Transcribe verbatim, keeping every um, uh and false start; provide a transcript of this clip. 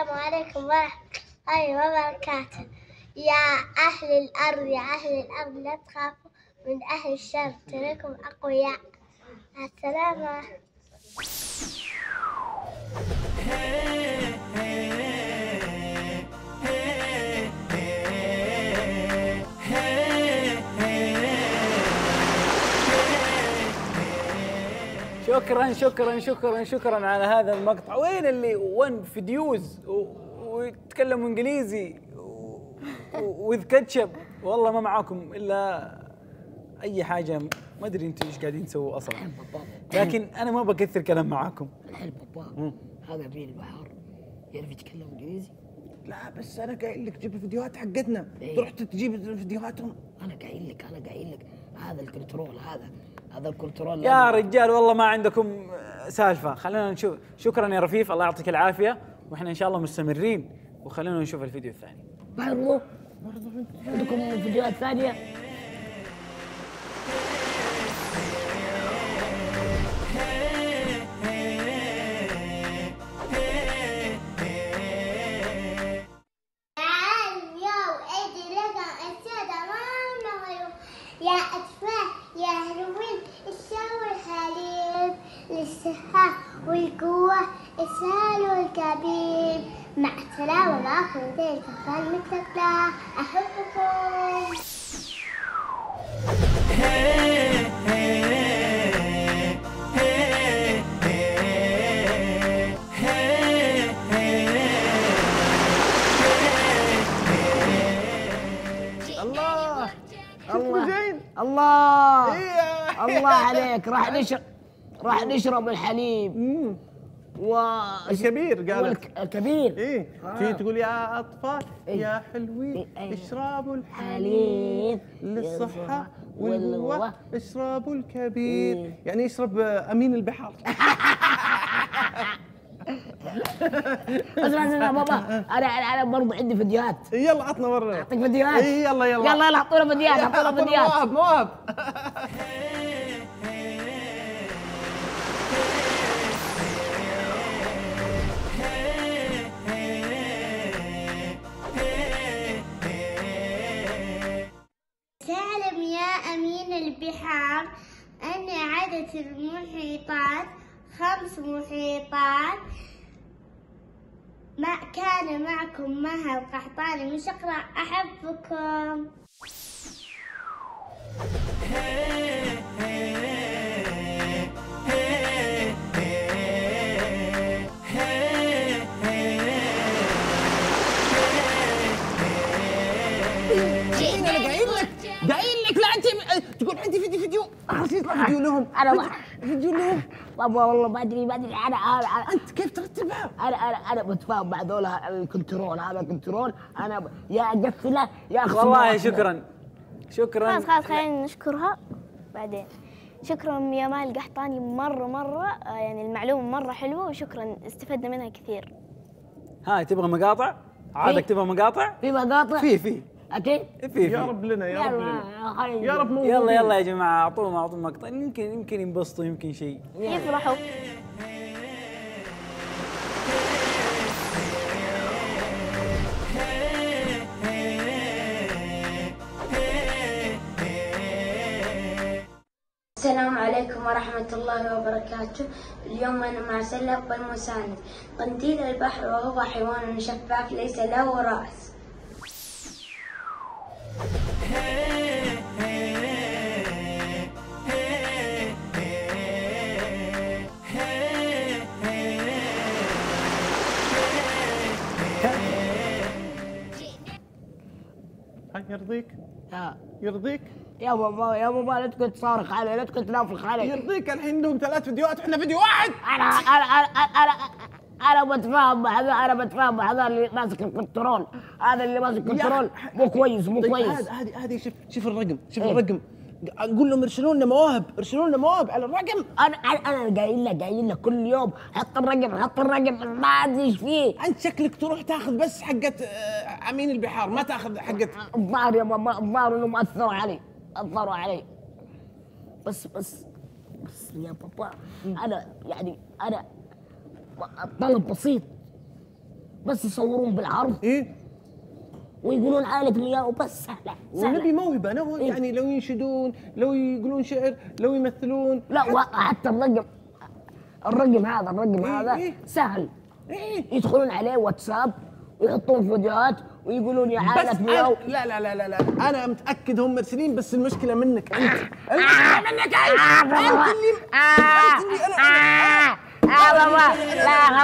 السلام عليكم ورحمة الله وبركاته. يا أهل الأرض يا أهل الأرض لا تخافوا من أهل الشر، تراكم أقوياء. مع السلامة. شكرا شكرا شكرا شكرا على هذا المقطع. وين اللي وين فيديوز ويتكلموا انجليزي وذ كاتشب؟ والله ما معاكم الا اي حاجه، ما ادري انتم ايش قاعدين تسووا اصلا، لكن انا ما بكثر كلام معاكم. الحين بابا هذا أمين البحار يعرف يتكلم انجليزي؟ لا بس انا قايل لك جيب الفيديوهات حقتنا، تروح تجيب فيديوهاتهم. انا قايل لك انا قايل لك هذا الكنترول، هذا هذا الكنترول يا رجال، والله ما عندكم سالفه. خلينا نشوف. شكرا يا رفيف، الله يعطيك العافيه، واحنا ان شاء الله مستمرين، وخلينا نشوف الفيديو الثاني. برضو برضو عندكم فيديوهات ثانيه؟ والقوة السهل والكبير. مع السلامة، معكم ودي الكفار متسكلة، أحبكم. الله الله الله الله عليك. راح نشر راح نشرب الحليب و الكبير قالت والك... الكبير ايه آه. في تقول يا اطفال إيه؟ يا حلوين إيه؟ اشربوا الحليب للصحه والقوه، اشربوا الكبير إيه؟ يعني يشرب امين البحار. اسمع اسمع بابا، انا انا برضه عندي فيديوهات. يلا عطنا مره، اعطيك فيديوهات. يلا يلا يلا يلا اعطونا فيديوهات اعطونا فيديوهات. موهب موهب. تعلم يا أمين البحار أن عدد المحيطات خمس محيطات. ما كان معكم مها القحطاني من شقرة، أحبكم. تقول عندي فيديو فيديو اخر شيء يطلع فيديو لهم. انا فيديو لهم بابا، والله ما ادري ما ادري انا انت كيف ترتبها. انا انا انا بتفاهم مع هذول. الكنترول هذا كنترول، انا ب... يا اقفله يا اخي. والله شكرا شكرا. خلاص خلاص خلينا نشكرها بعدين. شكرا يا مال القحطاني، مره مره يعني المعلومه مره حلوه، وشكرا استفدنا منها كثير. هاي تبغى مقاطع؟ عادك تبغى مقاطع؟ في مقاطع؟ في في اكيد في. يا رب لنا يا رب لنا يا رب لنا. يلا يلا يا جماعه، اعطوهم اعطوهم مقطع، يمكن يمكن ينبسطوا، يمكن شيء يفرحوا. السلام عليكم ورحمة الله وبركاته. اليوم أنا مع سلة بالمساند. قنديل البحر وهو حيوان شفاف ليس له رأس. يرضيك؟ ها يرضيك؟ يا بابا يا بابا لا تكون تصارخ علي، لا تكون تنافخ علي. يرضيك الحين لهم ثلاث فيديوهات واحنا فيديو واحد. انا انا انا انا انا بتفاهم مع هذا، انا بتفاهم مع هذا اللي ماسك الكنترول، هذا اللي ماسك الكنترول مو كويس مو كويس. هذه هذه شوف شوف الرقم، شوف الرقم. اقول لهم ارسلوا لنا مواهب، ارسلوا لنا مواهب على الرقم. انا انا قايل لك قايل لك كل يوم حط الرقم حط الرقم، ما ادري ايش فيه. انت شكلك تروح تاخذ بس حقت امين البحار، ما تاخذ حقت. الظاهر يا ماما الظاهر انهم اثروا علي اثروا علي بس بس بس يا بابا. انا يعني انا طلب بسيط بس يصورون بالعرض ايه ويقولون آلة مياو بس سهلة سهلة ونبي موهبة نوع إيه؟ يعني لو ينشدون لو يقولون شعر لو يمثلون لا وحتى الرقم الرقم هذا الرقم إيه هذا إيه؟ سهل إيه؟ يدخلون عليه واتساب ويحطون فيديوهات ويقولون يا عالة مياو لا لا لا لا لا أنا متأكد هم مرسلين بس المشكلة منك أنت المشكلة منك أنت أنت اللي أنت اللي أنا أنا